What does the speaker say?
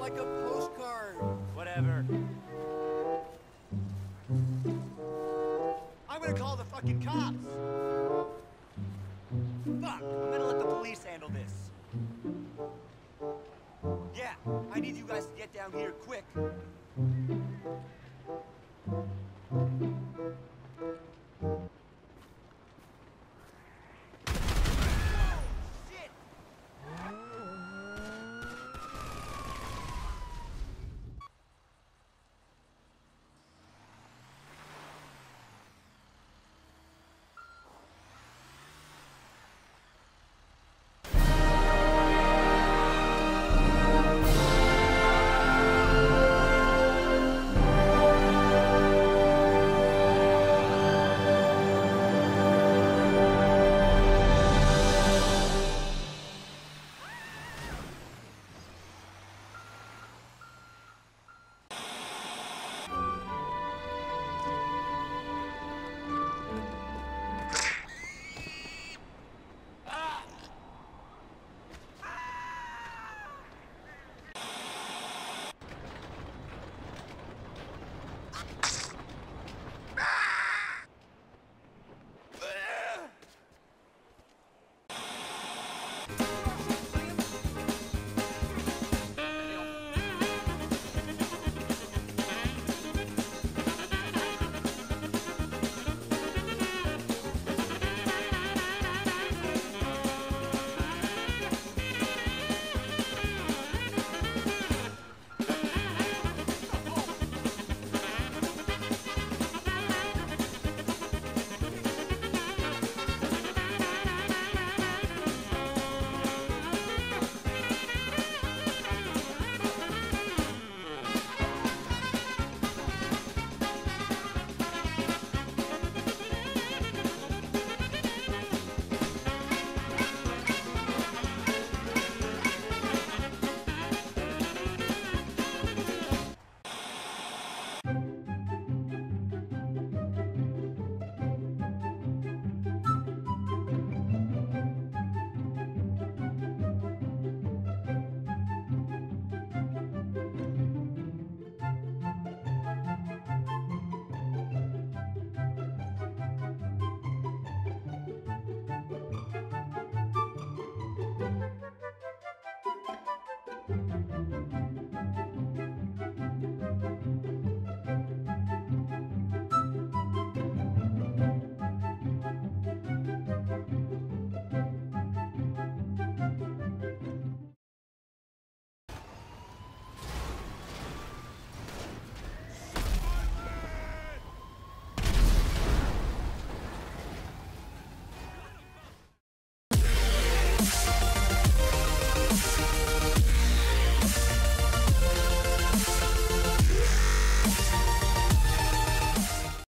like a postcard. Whatever. I'm gonna call the fucking cops. Fuck, I'm gonna let the police handle this. Yeah, I need you guys to get down here quick.